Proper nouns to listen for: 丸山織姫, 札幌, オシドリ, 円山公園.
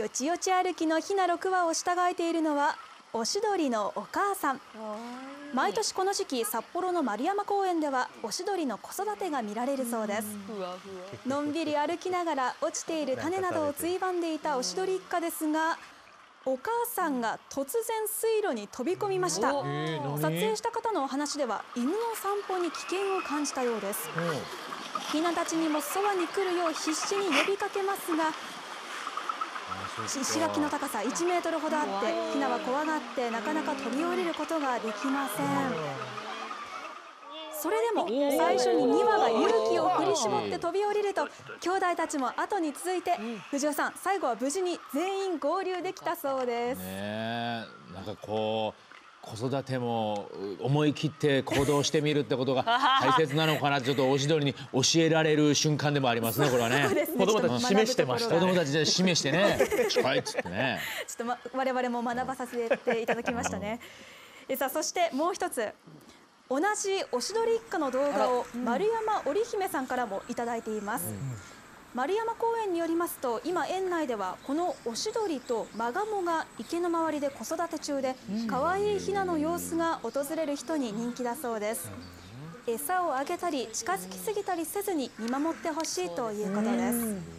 よちよち歩きのヒナ6羽を従えているのはオシドリのお母さん。毎年この時期、札幌の円山公園ではオシドリの子育てが見られるそうです。のんびり歩きながら落ちている種などをついばんでいたオシドリ一家ですが、お母さんが突然水路に飛び込みました。撮影した方のお話では、犬の散歩に危険を感じたようです。ヒナたちにもそばに来るよう必死に呼びかけますが、石垣の高さ1メートルほどあって、ヒナは怖がってなかなか飛び降りることができません。それでも最初に2羽が勇気を振り絞って飛び降りると、兄弟たちも後に続いて、藤尾さん、最後は無事に全員合流できたそうです。なんかこう子育ても思い切って行動してみるってことが大切なのかな。ちょっとオシドリに教えられる瞬間でもありますね。これはね、子供たち示してました。子供たちで示してね、はいっつってね。ちょっと我々も学ばさせていただきましたね。さあ、そしてもう一つ、同じオシドリ一家の動画を丸山織姫さんからもいただいています。円山公園によりますと、今園内ではこのオシドリとマガモが池の周りで子育て中で、可愛いヒナの様子が訪れる人に人気だそうです。餌をあげたり近づきすぎたりせずに見守ってほしいということです。